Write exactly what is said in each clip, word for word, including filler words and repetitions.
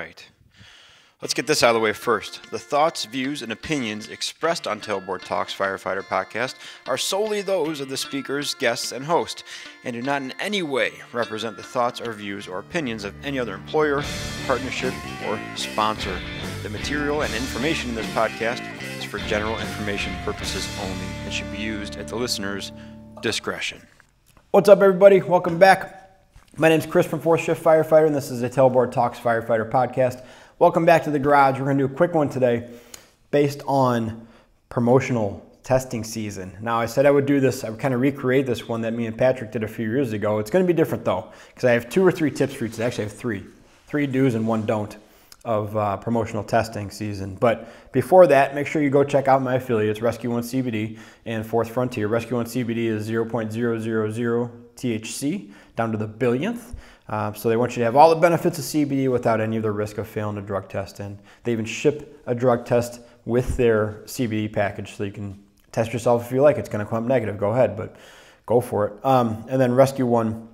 right. Let's get this out of the way first. The thoughts, views, and opinions expressed on Tailboard Talks Firefighter Podcast are solely those of the speakers, guests, and host, and do not in any way represent the thoughts or views or opinions of any other employer, partnership, or sponsor. The material and information in this podcast is for general information purposes only and should be used at the listener's discretion. What's up, everybody? Welcome back. My name is Chris from Fourth Shift Firefighter, and this is the Tailboard Talks Firefighter Podcast. Welcome back to the garage. We're going to do a quick one today based on promotional testing season. Now, I said I would do this. I would kind of recreate this one that me and Patrick did a few years ago. It's going to be different, though, because I have two or three tips for you today. Actually, I have three. Three do's and one don't of uh, promotional testing season. But before that, make sure you go check out my affiliates, Rescue One C B D and Fourth Frontier. Rescue One C B D is zero point zero zero zero T H C down to the billionth. Uh, so they want you to have all the benefits of C B D without any of the risk of failing a drug test. And they even ship a drug test with their C B D package, so you can test yourself if you like. It's going to come up negative. Go ahead, but go for it. Um, and then Rescue One,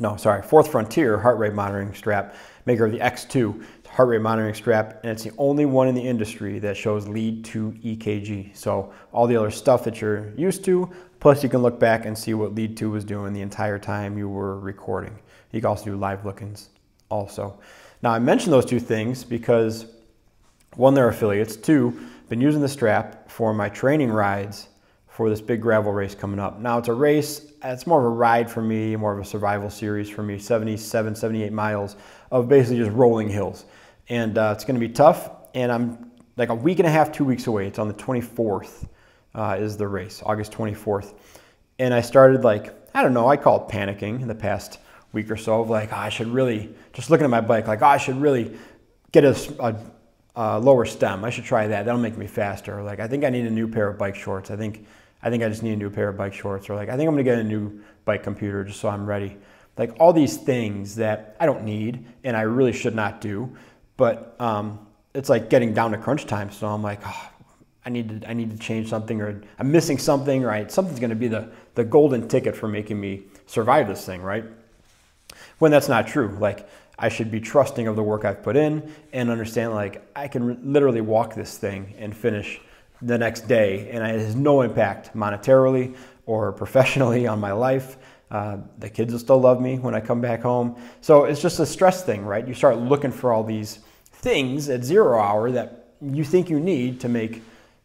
no, sorry, Fourth Frontier heart rate monitoring strap, maker of the X two heart rate monitoring strap, and it's the only one in the industry that shows lead to E K G. So all the other stuff that you're used to, plus you can look back and see what lead to was doing the entire time you were recording. You can also do live look-ins also. Now, I mentioned those two things because, one, they're affiliates. Two, I've been using the strap for my training rides for this big gravel race coming up. Now, it's a race. It's more of a ride for me, more of a survival series for me, seventy-seven, seventy-eight miles of basically just rolling hills. And uh, it's going to be tough. And I'm like a week and a half, two weeks away. It's on the twenty-fourth uh, is the race, August twenty-fourth. And I started like, I don't know, I call it panicking in the past week or so of like, oh, I should really, just looking at my bike, like, oh, I should really get a, a, a lower stem. I should try that. That'll make me faster. Like, I think I need a new pair of bike shorts. I think I think I just need a new pair of bike shorts. Or like, I think I'm going to get a new bike computer just so I'm ready. Like, all these things that I don't need and I really should not do. But um, it's like getting down to crunch time. So I'm like, oh, I need to I need to change something, or I'm missing something, right? Something's going to be the, the golden ticket for making me survive this thing, right? When that's not true. Like, I should be trusting of the work I've put in and understand, like, I can literally walk this thing and finish the next day, and it has no impact monetarily or professionally on my life. Uh, the kids will still love me when I come back home. So it's just a stress thing, right? You start looking for all these things at zero hour that you think you need to make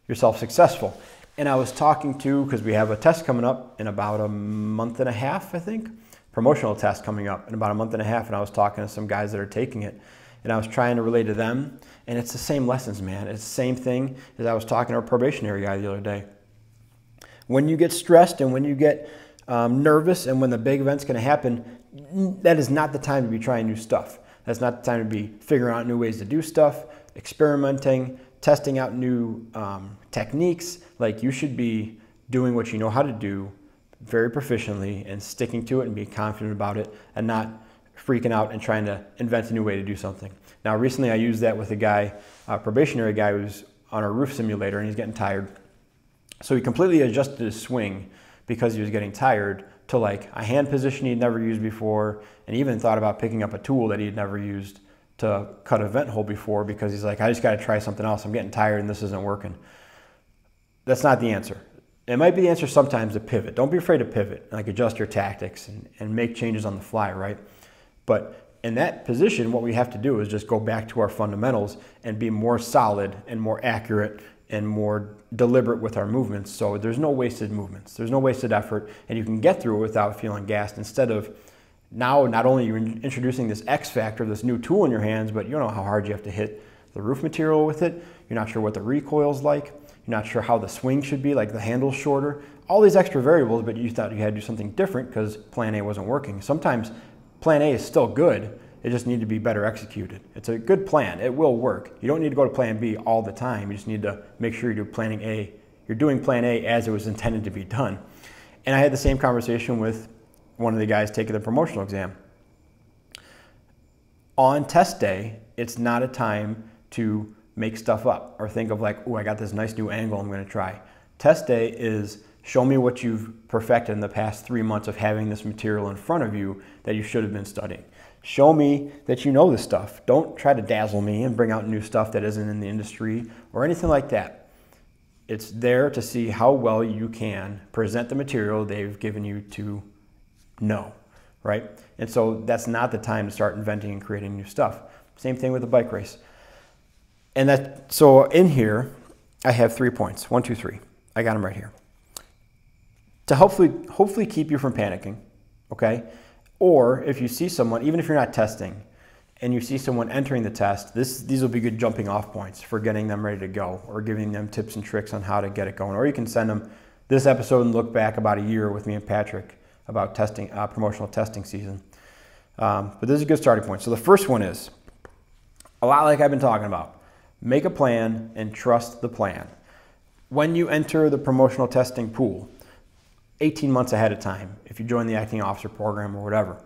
yourself successful. And I was talking to, because we have a test coming up in about a month and a half, I think. Promotional test coming up in about a month and a half, and I was talking to some guys that are taking it, and I was trying to relate to them, and it's the same lessons, man. It's the same thing as I was talking to a probationary guy the other day. When you get stressed and when you get um, nervous and when the big event's going to happen, that is not the time to be trying new stuff. That's not the time to be figuring out new ways to do stuff, experimenting, testing out new um, techniques. Like, you should be doing what you know how to do very proficiently and sticking to it and be confident about it and not freaking out and trying to invent a new way to do something. Now, recently I used that with a guy, a probationary guy who's on a roof simulator, and he's getting tired. So he completely adjusted his swing because he was getting tired to like a hand position he'd never used before, and even thought about picking up a tool that he'd never used to cut a vent hole before because he's like, I just got to try something else. I'm getting tired and this isn't working. That's not the answer. It might be the answer sometimes to pivot. Don't be afraid to pivot, like adjust your tactics and, and make changes on the fly, right? But in that position, what we have to do is just go back to our fundamentals and be more solid and more accurate and more deliberate with our movements. So there's no wasted movements. There's no wasted effort, and you can get through it without feeling gassed, instead of now not only you're introducing this X factor, this new tool in your hands, but you don't know how hard you have to hit the roof material with it. You're not sure what the recoil's like. You're not sure how the swing should be, like the handle's shorter. All these extra variables, but you thought you had to do something different because plan A wasn't working. Sometimes plan A is still good. It just needs to be better executed. It's a good plan. It will work. You don't need to go to plan B all the time. You just need to make sure you do planning A. You're doing plan A as it was intended to be done. And I had the same conversation with one of the guys taking the promotional exam. On test day, it's not a time to make stuff up or think of like, oh, I got this nice new angle I'm going to try. Test day is show me what you've perfected in the past three months of having this material in front of you that you should have been studying. Show me that you know this stuff. Don't try to dazzle me and bring out new stuff that isn't in the industry or anything like that. It's there to see how well you can present the material they've given you to know, right? And so that's not the time to start inventing and creating new stuff. Same thing with the bike race. And that, so in here, I have three points, one, two, three. I got them right here. To hopefully, hopefully keep you from panicking, okay? Or if you see someone, even if you're not testing, and you see someone entering the test, this, these will be good jumping off points for getting them ready to go or giving them tips and tricks on how to get it going. Or you can send them this episode and look back about a year with me and Patrick about testing, uh, promotional testing season. Um, but this is a good starting point. So the first one is, a lot like I've been talking about, make a plan and trust the plan. When you enter the promotional testing pool, eighteen months ahead of time, if you join the acting officer program or whatever,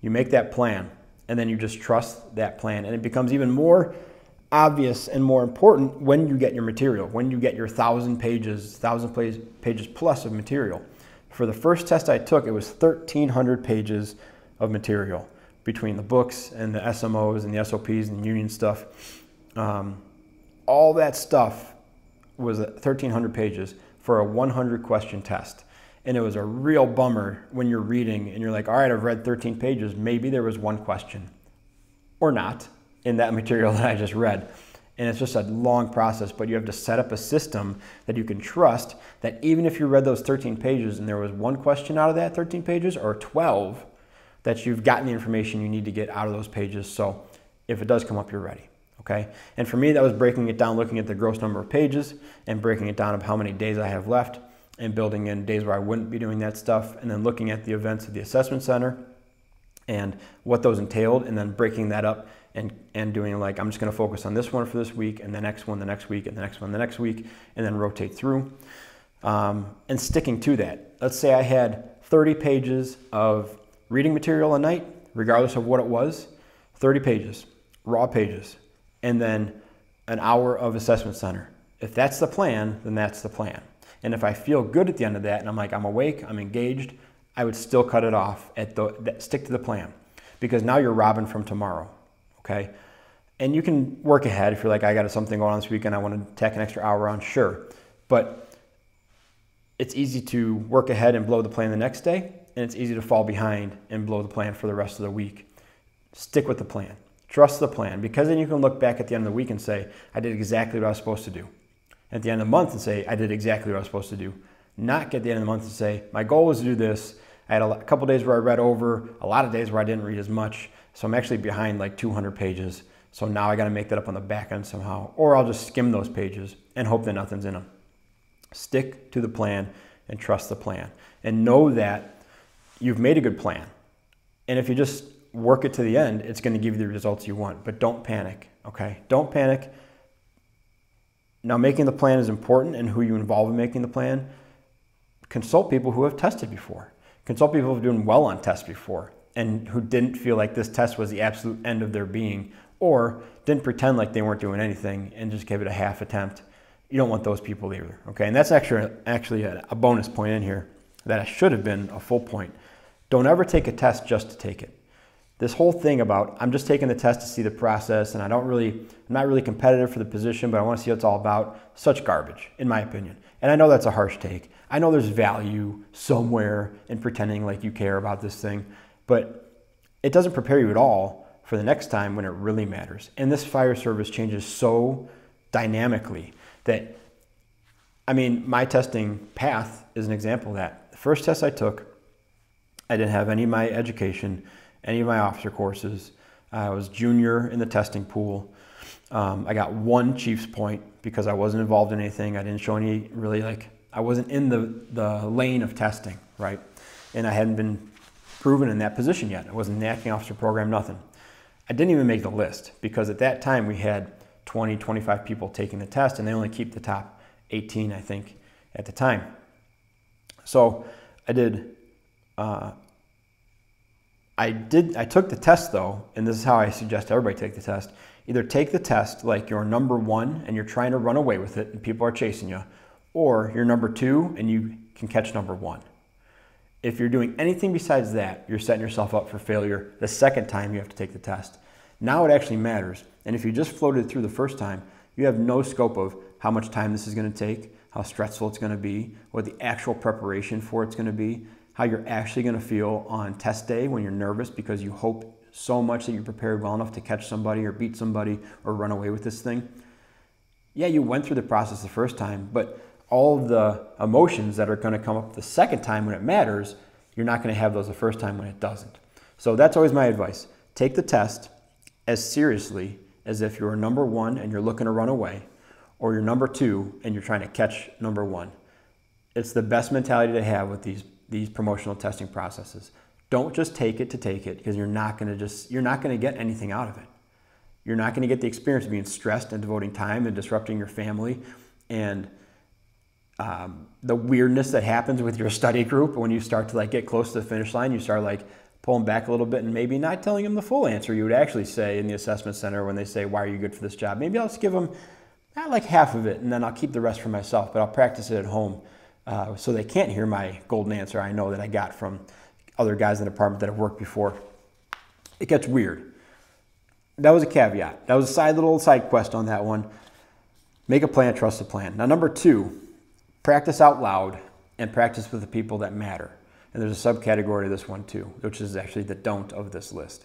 you make that plan and then you just trust that plan. And it becomes even more obvious and more important when you get your material, when you get your thousand pages, thousand pages plus of material. For the first test I took, it was thirteen hundred pages of material between the books and the S M Os and the S O Ps and the union stuff. Um, all that stuff was thirteen hundred pages for a one hundred question test. And it was a real bummer when you're reading and you're like, all right, I've read thirteen pages. Maybe there was one question or not in that material that I just read. And it's just a long process, but you have to set up a system that you can trust that even if you read those thirteen pages and there was one question out of that thirteen pages or twelve, that you've gotten the information you need to get out of those pages. So if it does come up, you're ready. Okay. And for me, that was breaking it down, looking at the gross number of pages and breaking it down of how many days I have left, and building in days where I wouldn't be doing that stuff, and then looking at the events of the assessment center and what those entailed, and then breaking that up and, and doing like, I'm just gonna focus on this one for this week, and the next one the next week, and the next one the next week, and then rotate through, um, and sticking to that. Let's say I had thirty pages of reading material a night, regardless of what it was, thirty pages, raw pages, and then an hour of assessment center. If that's the plan, then that's the plan. And if I feel good at the end of that and I'm like, I'm awake, I'm engaged, I would still cut it off at the, stick to the plan, because now you're robbing from tomorrow, okay? And you can work ahead if you're like, I got something going on this weekend, I want to tack an extra hour on, sure. But it's easy to work ahead and blow the plan the next day, and it's easy to fall behind and blow the plan for the rest of the week. Stick with the plan, trust the plan, because then you can look back at the end of the week and say, I did exactly what I was supposed to do. At the end of the month and say, I did exactly what I was supposed to do. Not get the end of the month and say, my goal was to do this. I had a couple days where I read over, a lot of days where I didn't read as much. So I'm actually behind like two hundred pages. So now I got to make that up on the back end somehow, or I'll just skim those pages and hope that nothing's in them. Stick to the plan and trust the plan, and know that you've made a good plan. And if you just work it to the end, it's going to give you the results you want, but don't panic. Okay. Don't panic. Now, making the plan is important, and who you involve in making the plan. Consult people who have tested before. Consult people who have done well on tests before and who didn't feel like this test was the absolute end of their being, or didn't pretend like they weren't doing anything and just gave it a half attempt. You don't want those people either, okay? And that's actually, actually a bonus point in here that should have been a full point. Don't ever take a test just to take it. This whole thing about, I'm just taking the test to see the process and I don't really, I'm not really competitive for the position, but I want to see what it's all about. Such garbage, in my opinion. And I know that's a harsh take. I know there's value somewhere in pretending like you care about this thing, but it doesn't prepare you at all for the next time when it really matters. And this fire service changes so dynamically that, I mean, my testing path is an example of that. The first test I took, I didn't have any of my education, any of my officer courses. I was junior in the testing pool. Um, I got one chief's point because I wasn't involved in anything. I didn't show any really, like, I wasn't in the, the lane of testing, right? And I hadn't been proven in that position yet. I wasn't in the acting officer program, nothing. I didn't even make the list because at that time we had twenty, twenty-five people taking the test, and they only keep the top eighteen, I think, at the time. So I did, uh, I did, I took the test though, and this is how I suggest everybody take the test. Either take the test like you're number one and you're trying to run away with it and people are chasing you, or you're number two and you can catch number one. If you're doing anything besides that, you're setting yourself up for failure the second time you have to take the test. Now it actually matters. And if you just floated through the first time, you have no scope of how much time this is going to take, how stressful it's going to be, what the actual preparation for it's going to be, how you're actually going to feel on test day when you're nervous because you hope so much that you're prepared well enough to catch somebody or beat somebody or run away with this thing. Yeah, you went through the process the first time, but all of the emotions that are going to come up the second time when it matters, you're not going to have those the first time when it doesn't. So that's always my advice. Take the test as seriously as if you're number one and you're looking to run away, or you're number two and you're trying to catch number one. It's the best mentality to have with these, these promotional testing processes. Don't just take it to take it, because you're not going to just, you're not going to get anything out of it. You're not going to get the experience of being stressed and devoting time and disrupting your family and Um, the weirdness that happens with your study group when you start to like get close to the finish line. You start like pulling back a little bit and maybe not telling them the full answer you would actually say in the assessment center when they say, why are you good for this job? Maybe I'll just give them not like half of it and then I'll keep the rest for myself, but I'll practice it at home uh, so they can't hear my golden answer I know that I got from other guys in the department that have worked before. It gets weird. That was a caveat. That was a side little side quest on that one. Make a plan, trust the plan. Now, number two, practice out loud and practice with the people that matter. And there's a subcategory to this one too, which is actually the don't of this list.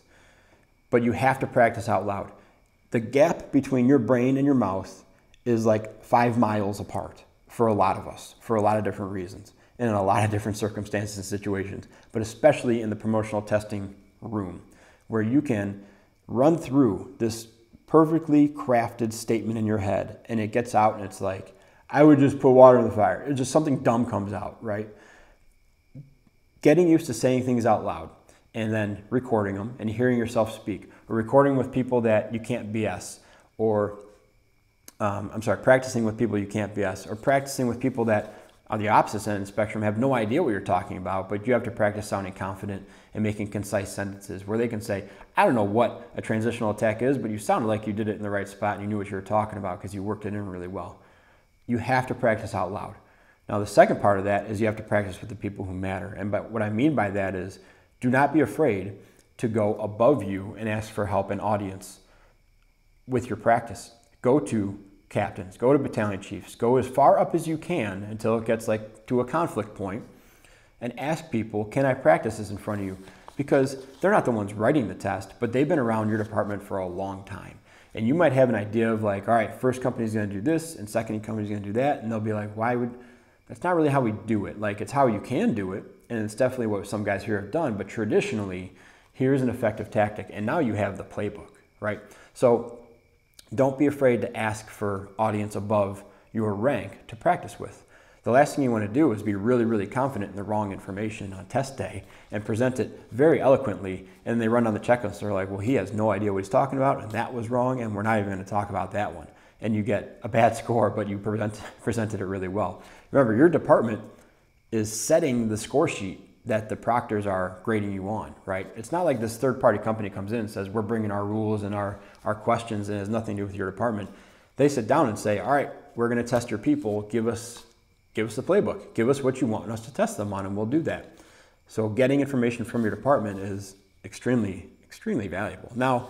But you have to practice out loud. The gap between your brain and your mouth is like five miles apart for a lot of us, for a lot of different reasons, and in a lot of different circumstances and situations, but especially in the promotional testing room, where you can run through this perfectly crafted statement in your head and it gets out and it's like, I would just put water in the fire. It's just something dumb comes out, right? Getting used to saying things out loud and then recording them and hearing yourself speak, or recording with people that you can't B S, or um, I'm sorry, practicing with people you can't B S, or practicing with people that on the opposite end of the spectrum have no idea what you're talking about, but you have to practice sounding confident and making concise sentences where they can say, I don't know what a transitional attack is, but you sounded like you did it in the right spot and you knew what you were talking about because you worked it in really well. You have to practice out loud. Now, the second part of that is you have to practice with the people who matter. And but what I mean by that is do not be afraid to go above you and ask for help and audience with your practice. Go to captains, go to battalion chiefs, go as far up as you can until it gets like to a conflict point and ask people, can I practice this in front of you? Because they're not the ones writing the test, but they've been around your department for a long time. And you might have an idea of like, all right, first company's gonna do this and second company's gonna do that. And they'll be like, why would, that's not really how we do it. Like, it's how you can do it. And it's definitely what some guys here have done. But traditionally, here's an effective tactic. And now you have the playbook, right? So don't be afraid to ask for audience above your rank to practice with. The last thing you wanna do is be really, really confident in the wrong information on test day and present it very eloquently, and they run on the checklist. They're like, well, he has no idea what he's talking about, and that was wrong, and we're not even gonna talk about that one. And you get a bad score, but you present, presented it really well. Remember, your department is setting the score sheet that the proctors are grading you on, right? It's not like this third-party company comes in and says, we're bringing our rules and our, our questions, and it has nothing to do with your department. They sit down and say, all right, we're gonna test your people, give us Give us the playbook. Give us what you want us to test them on, and we'll do that. So getting information from your department is extremely, extremely valuable. Now,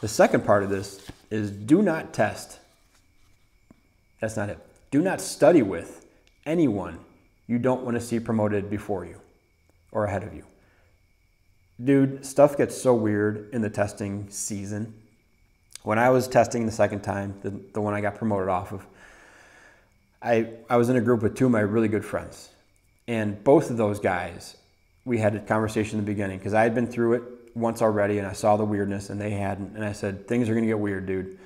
the second part of this is do not test. That's not it. Do not study with anyone you don't want to see promoted before you or ahead of you. Dude, stuff gets so weird in the testing season. When I was testing the second time, the, the one I got promoted off of, I, I was in a group with two of my really good friends, and both of those guys, we had a conversation in the beginning because I had been through it once already and I saw the weirdness and they hadn't, and I said, things are gonna get weird, dude.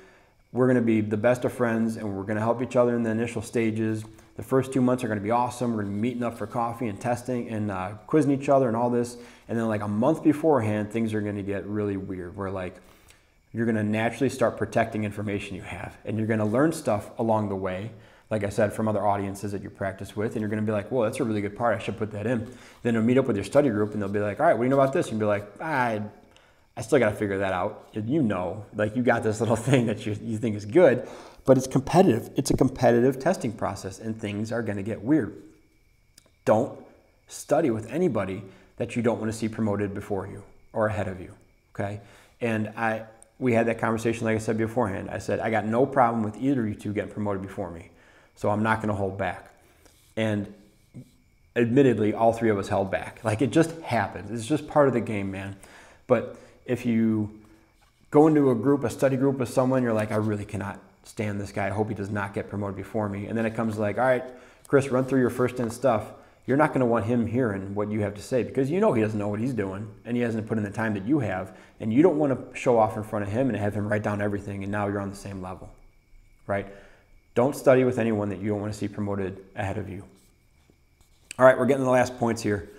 We're gonna be the best of friends and we're gonna help each other in the initial stages. The first two months are gonna be awesome. We're gonna be meeting up for coffee and testing and uh, quizzing each other and all this. And then like a month beforehand, things are gonna get really weird. We're like, you're gonna naturally start protecting information you have, and you're gonna learn stuff along the way, like I said, from other audiences that you practice with, and you're gonna be like, well, that's a really good part, I should put that in. Then you'll meet up with your study group and they'll be like, all right, what do you know about this? And you'll be like, I, I still gotta figure that out. You know, like you got this little thing that you, you think is good, but it's competitive. It's a competitive testing process and things are gonna get weird. Don't study with anybody that you don't want to see promoted before you or ahead of you, okay? And I, we had that conversation, like I said beforehand. I said, I got no problem with either of you two getting promoted before me, so I'm not going to hold back. And admittedly, all three of us held back. Like, it just happens. It's just part of the game, man. But if you go into a group, a study group with someone, you're like, I really cannot stand this guy. I hope he does not get promoted before me. And then it comes like, all right, Chris, run through your first in stuff. You're not going to want him hearing what you have to say, because you know he doesn't know what he's doing, and he hasn't put in the time that you have, and you don't want to show off in front of him and have him write down everything, and now you're on the same level, right? Don't study with anyone that you don't want to see promoted ahead of you. All right, we're getting to the last points here.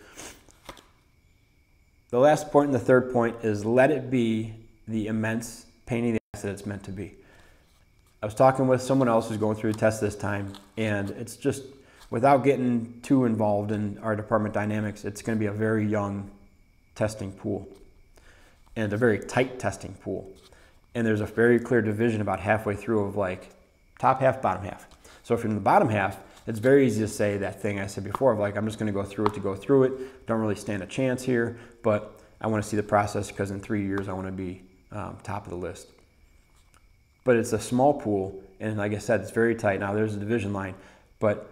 The last point and the third point is let it be the immense pain in the ass that it's meant to be. I was talking with someone else who's going through a test this time, and it's just, without getting too involved in our department dynamics, it's going to be a very young testing pool and a very tight testing pool. And there's a very clear division about halfway through of like top half, bottom half. So if you're in the bottom half, it's very easy to say that thing I said before of like, I'm just going to go through it to go through it. Don't really stand a chance here, but I want to see the process because in three years I want to be um, top of the list. But it's a small pool. And like I said, it's very tight. Now there's a division line, but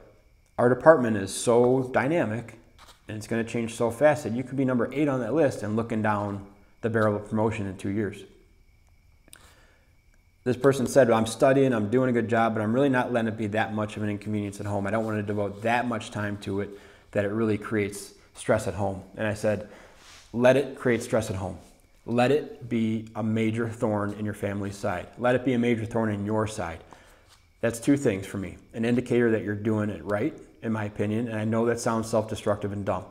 our department is so dynamic and it's going to change so fast that you could be number eight on that list and looking down the barrel of promotion in two years. This person said, well, I'm studying, I'm doing a good job, but I'm really not letting it be that much of an inconvenience at home. I don't want to devote that much time to it that it really creates stress at home. And I said, let it create stress at home. Let it be a major thorn in your family's side. Let it be a major thorn in your side. That's two things for me. An indicator that you're doing it right, in my opinion, and I know that sounds self-destructive and dumb.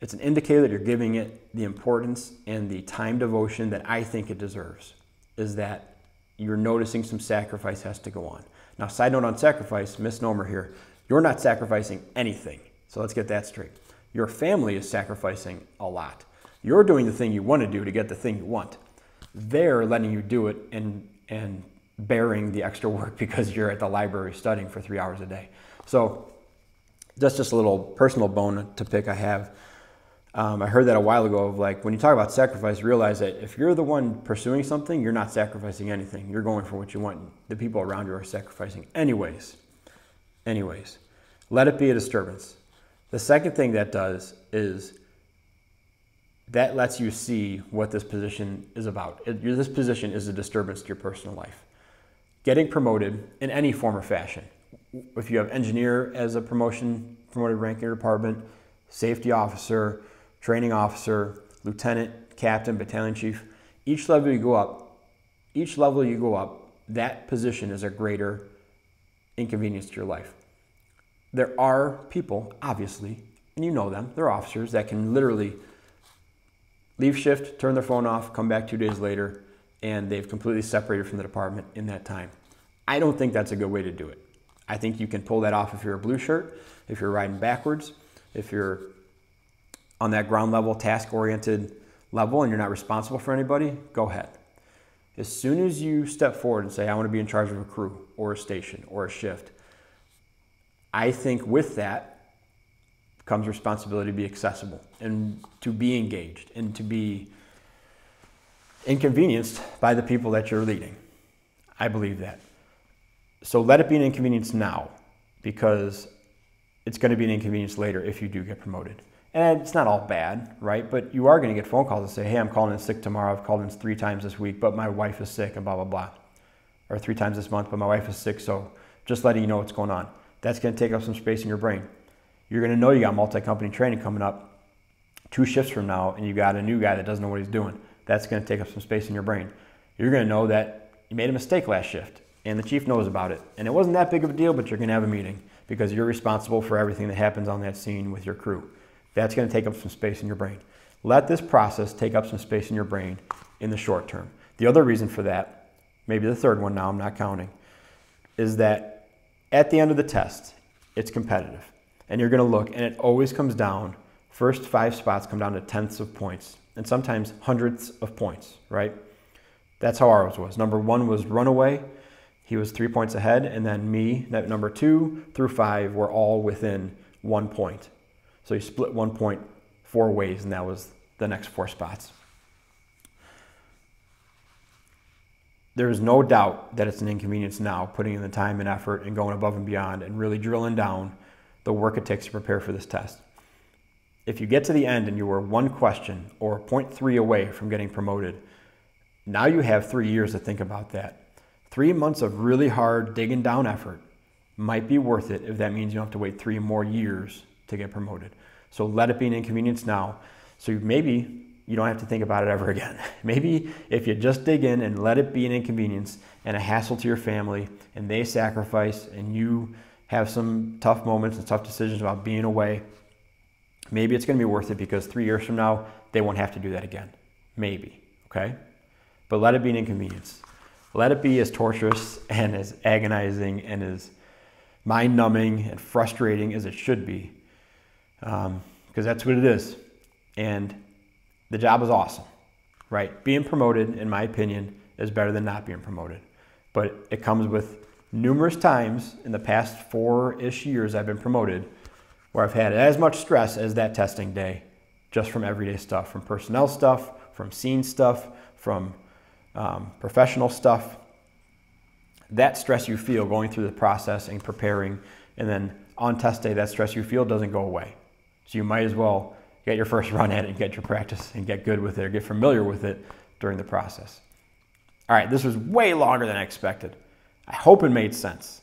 It's an indicator that you're giving it the importance and the time devotion that I think it deserves, is that you're noticing some sacrifice has to go on. Now, side note on sacrifice, misnomer here, you're not sacrificing anything. So let's get that straight. Your family is sacrificing a lot. You're doing the thing you want to do to get the thing you want. They're letting you do it and, and bearing the extra work because you're at the library studying for three hours a day. So that's just a little personal bone to pick I have. Um, I heard that a while ago of like, when you talk about sacrifice, realize that if you're the one pursuing something, you're not sacrificing anything. You're going for what you want. The people around you are sacrificing anyways. Anyways, let it be a disturbance. The second thing that does is that lets you see what this position is about. It, this position is a disturbance to your personal life. Getting promoted in any form or fashion. If you have engineer as a promotion, promoted rank in your department, safety officer, training officer, lieutenant, captain, battalion chief, each level you go up, each level you go up, that position is a greater inconvenience to your life. There are people, obviously, and you know them, they're officers that can literally leave shift, turn their phone off, come back two days later, and they've completely separated from the department in that time. I don't think that's a good way to do it. I think you can pull that off if you're a blue shirt, if you're riding backwards, if you're on that ground level, task-oriented level, and you're not responsible for anybody, go ahead. As soon as you step forward and say, I want to be in charge of a crew or a station or a shift, I think with that comes responsibility to be accessible and to be engaged and to be inconvenienced by the people that you're leading. I believe that. So let it be an inconvenience now, because it's going to be an inconvenience later if you do get promoted. And it's not all bad, right? But you are going to get phone calls that say, hey, I'm calling in sick tomorrow. I've called in three times this week, but my wife is sick and blah, blah, blah. Or three times this month, but my wife is sick. So just letting you know what's going on. That's going to take up some space in your brain. You're going to know you got multi-company training coming up two shifts from now, and you got a new guy that doesn't know what he's doing. That's going to take up some space in your brain. You're going to know that you made a mistake last shift, and the chief knows about it. And it wasn't that big of a deal, but you're going to have a meeting because you're responsible for everything that happens on that scene with your crew. That's going to take up some space in your brain. Let this process take up some space in your brain in the short term. The other reason for that, maybe the third one now, I'm not counting, is that at the end of the test, it's competitive. And you're going to look, and it always comes down, first five spots come down to tenths of points, and sometimes hundredths of points, right? That's how ours was. Number one was runaway. He was three points ahead, and then me, that number two through five, were all within one point. So you split one point four ways, and that was the next four spots. There is no doubt that it's an inconvenience now, putting in the time and effort and going above and beyond and really drilling down the work it takes to prepare for this test. If you get to the end and you were one question or point three away from getting promoted, now you have three years to think about that. Three months of really hard digging down effort might be worth it if that means you don't have to wait three more years to get promoted. So let it be an inconvenience now. So maybe you don't have to think about it ever again. Maybe if you just dig in and let it be an inconvenience and a hassle to your family, and they sacrifice, and you have some tough moments and tough decisions about being away, maybe it's gonna be worth it, because three years from now, they won't have to do that again. Maybe, okay? But let it be an inconvenience. Let it be as torturous and as agonizing and as mind-numbing and frustrating as it should be, because um, that's what it is. And the job is awesome, right? Being promoted, in my opinion, is better than not being promoted. But it comes with numerous times in the past four-ish years I've been promoted where I've had as much stress as that testing day, just from everyday stuff, from personnel stuff, from scene stuff, from um, professional stuff. That stress you feel going through the process and preparing, and then on test day, that stress you feel doesn't go away. So you might as well get your first run at it and get your practice and get good with it or get familiar with it during the process. All right, this was way longer than I expected. I hope it made sense.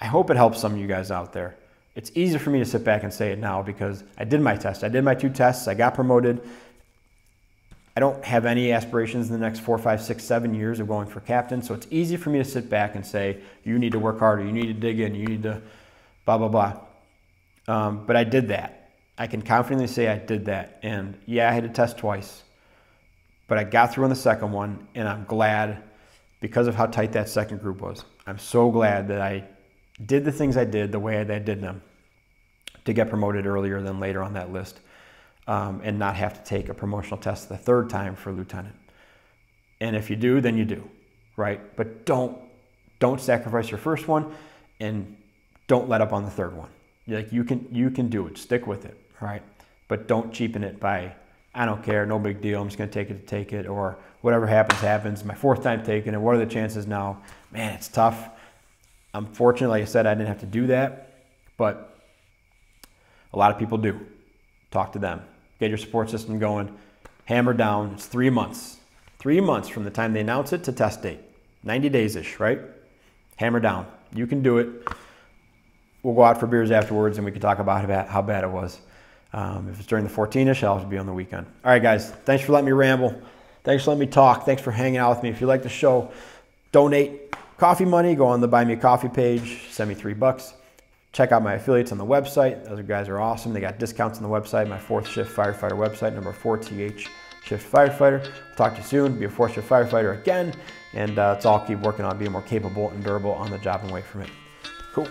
I hope it helps some of you guys out there. It's easier for me to sit back and say it now because I did my test. I did my two tests. I got promoted. I don't have any aspirations in the next four, five, six, seven years of going for captain. So it's easy for me to sit back and say, you need to work harder. You need to dig in. You need to blah, blah, blah. Um, but I did that. I can confidently say I did that, and yeah, I had to test twice, but I got through on the second one, and I'm glad because of how tight that second group was. I'm so glad that I did the things I did the way I did them to get promoted earlier than later on that list, um, and not have to take a promotional test the third time for lieutenant. And if you do, then you do, right? But don't don't sacrifice your first one, and don't let up on the third one. Like you can you can do it. Stick with it. Right? But don't cheapen it by, I don't care, no big deal, I'm just gonna take it to take it, or whatever happens, happens. My fourth time taking it, what are the chances now? Man, it's tough. I'm fortunate, like I said, I didn't have to do that, but a lot of people do. Talk to them. Get your support system going. Hammer down, it's three months. Three months from the time they announce it to test date. ninety days-ish, right? Hammer down. You can do it. We'll go out for beers afterwards and we can talk about how bad it was. Um, if it's during the fourteen-ish, I'll have to be on the weekend. All right, guys, thanks for letting me ramble. Thanks for letting me talk. Thanks for hanging out with me. If you like the show, donate coffee money. Go on the Buy Me a Coffee page. Send me three bucks. Check out my affiliates on the website. Those guys are awesome. They got discounts on the website, my Fourth Shift Firefighter website, number four T H Shift Firefighter. I'll talk to you soon. Be a Fourth Shift Firefighter again. And uh, let's all keep working on being more capable and durable on the job and away from it. Cool.